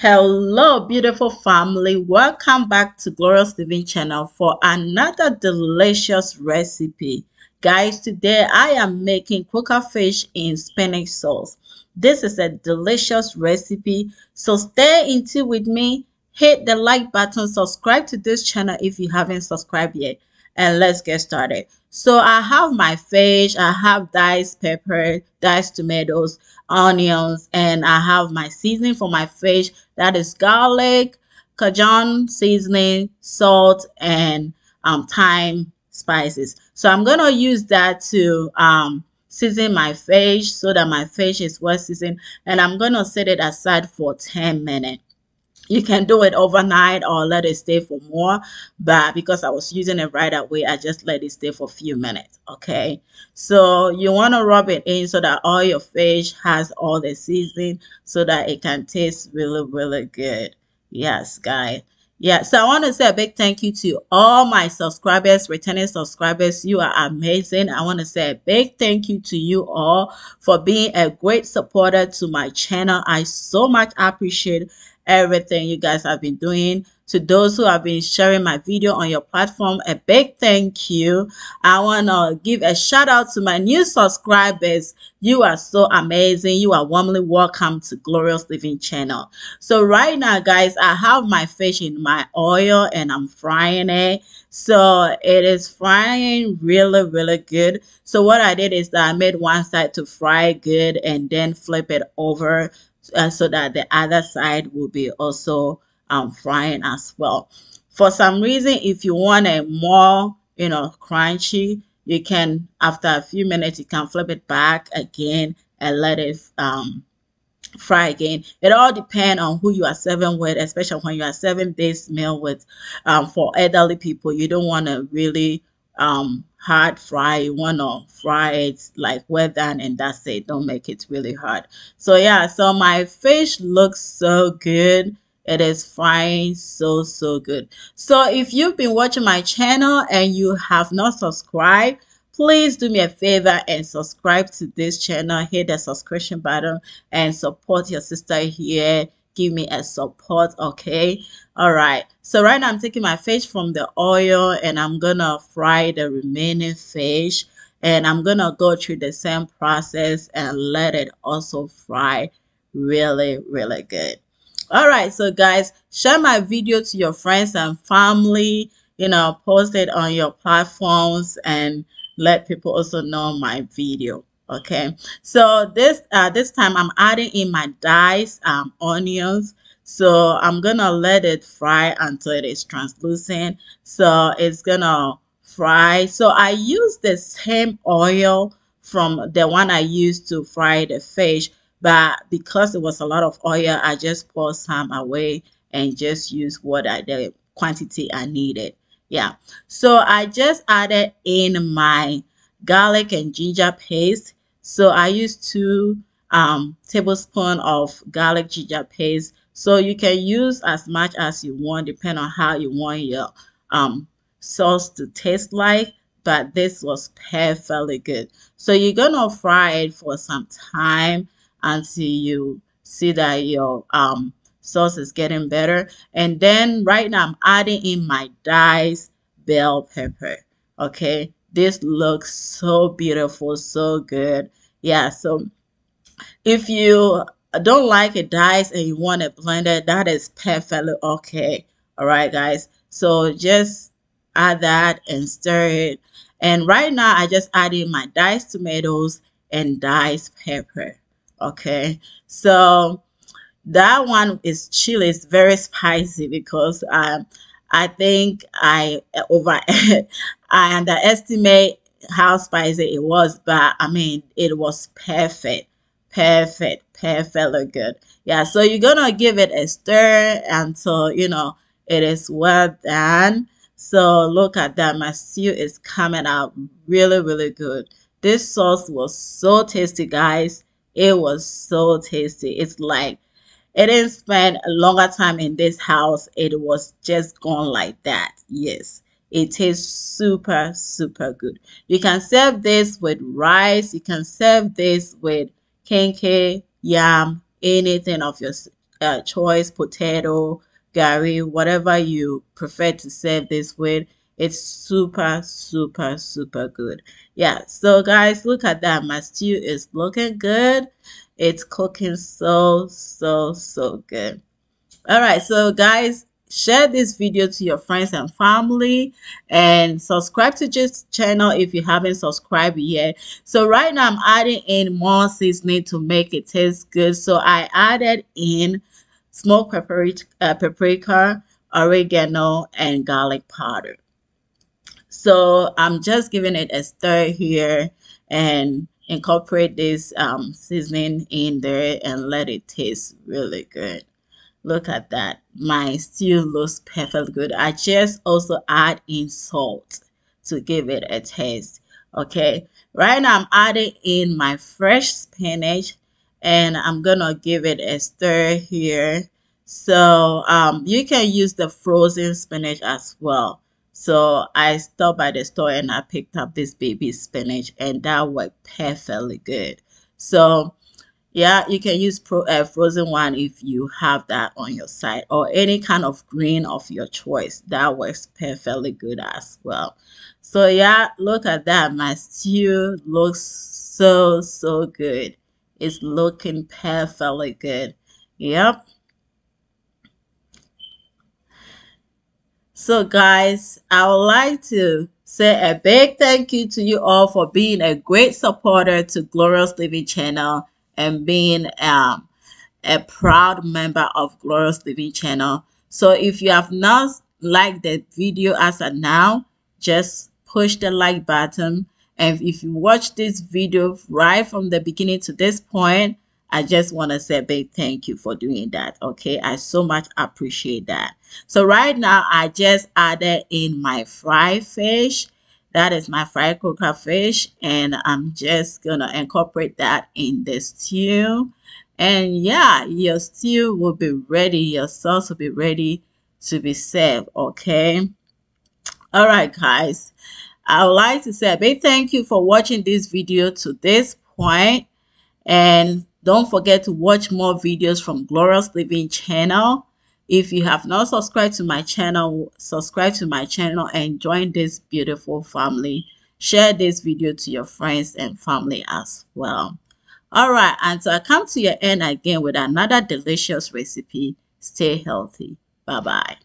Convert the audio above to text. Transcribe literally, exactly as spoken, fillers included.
Hello beautiful family, welcome back to Glorious Living channel for another delicious recipe. Guys, today I am making croaker fish in spinach sauce. This is a delicious recipe, so stay in tune with me. Hit the like button, subscribe to this channel if you haven't subscribed yet, and let's get started. So I have my fish, I have diced pepper, diced tomatoes, onions, and I have my seasoning for my fish, that is garlic, cajun seasoning, salt, and um, thyme spices. So I'm gonna use that to um, season my fish so that my fish is well seasoned, and I'm gonna set it aside for ten minutes. You can do it overnight or let it stay for more, but because I was using it right away, I just let it stay for a few minutes, okay? So you want to rub it in so that all your fish has all the seasoning so that it can taste really, really good. Yes, guys. Yeah, so I want to say a big thank you to all my subscribers, returning subscribers. You are amazing. I want to say a big thank you to you all for being a great supporter to my channel. I so much appreciate everything you guys have been doing. To those who have been sharing my video on your platform, a big thank you. I want to give a shout out to my new subscribers. You are so amazing. You are warmly welcome to Glorious Living channel. So right now, guys, I have my fish in my oil and I'm frying it. So it is frying really, really good. So what I did is that I made one side to fry good and then flip it over uh, so that the other side will be also I'm frying as well. For some reason, if you want a more, you know, crunchy, you can, after a few minutes, you can flip it back again and let it um, fry again. It all depends on who you are serving with, especially when you are serving this meal with um, for elderly people. You don't want to really um, hard fry. You want to fry it like well done, and that's it. Don't make it really hard. So yeah, so my fish looks so good. It is frying so, so good. So if you've been watching my channel and you have not subscribed, please do me a favor and subscribe to this channel. Hit the subscription button and support your sister here. Give me a support, okay? All right. So right now I'm taking my fish from the oil and I'm going to fry the remaining fish. And I'm going to go through the same process and let it also fry really, really good. Alright, so guys, share my video to your friends and family, you know, post it on your platforms and let people also know my video, okay? So this uh, this time I'm adding in my diced um, onions, so I'm gonna let it fry until it is translucent, so it's gonna fry. So I use the same oil from the one I used to fry the fish, but because it was a lot of oil, I just poured some away and just used what I, the quantity I needed. Yeah. So I just added in my garlic and ginger paste. So I used two um, tablespoons of garlic ginger paste. So you can use as much as you want, depending on how you want your um, sauce to taste like. But this was perfectly good. So you're going to fry it for some time until you see that your um sauce is getting better. And then right now I'm adding in my diced bell pepper. Okay, this looks so beautiful, so good. Yeah, so if you don't like it diced and you want it blended, that is perfectly okay. All right, guys, so just add that and stir it. And right now I just added my diced tomatoes and diced pepper. Okay, so that one is chili. It's very spicy because um, I think I over I underestimate how spicy it was, but I mean it was perfect, perfect, perfectly good. Yeah, so you're gonna give it a stir until you know it is well done. So look at that, my stew is coming out really, really good. This sauce was so tasty, guys. It was so tasty. It's like it didn't spend a longer time in this house. It was just gone like that. Yes, it tastes super, super good. You can serve this with rice. You can serve this with kenke, yam, anything of your uh, choice, potato, gari, whatever you prefer to serve this with. It's super, super, super good. Yeah, so guys, look at that. My stew is looking good. It's cooking so, so, so good. All right, so guys, share this video to your friends and family, and subscribe to this channel if you haven't subscribed yet. So right now, I'm adding in more seasoning to make it taste good. So I added in smoked paprika, uh, paprika, oregano, and garlic powder. So I'm just giving it a stir here and incorporate this um, seasoning in there and let it taste really good. Look at that. My stew looks perfect good. I just also add in salt to give it a taste. Okay. Right now I'm adding in my fresh spinach and I'm going to give it a stir here. So um, you can use the frozen spinach as well. So I stopped by the store and I picked up this baby spinach and that worked perfectly good. So yeah, you can use pro, uh, frozen one if you have that on your side, or any kind of green of your choice. That works perfectly good as well. So yeah, look at that. My stew looks so, so good. It's looking perfectly good. Yep. So guys, I would like to say a big thank you to you all for being a great supporter to Glorious Living channel and being um, a proud member of Glorious Living channel. So if you have not liked the video as of now, just push the like button. And if you watch this video right from the beginning to this point, I just want to say a big thank you for doing that. Okay, I so much appreciate that. So right now, I just added in my fried fish. That is my fried croaker fish. And I'm just going to incorporate that in the stew. And yeah, your stew will be ready. Your sauce will be ready to be served. Okay. All right, guys. I would like to say a big thank you for watching this video to this point. And don't forget to watch more videos from Glorious Living channel. If you have not subscribed to my channel, subscribe to my channel and join this beautiful family. Share this video to your friends and family as well. All right, until I come to your end again with another delicious recipe, stay healthy. Bye-bye.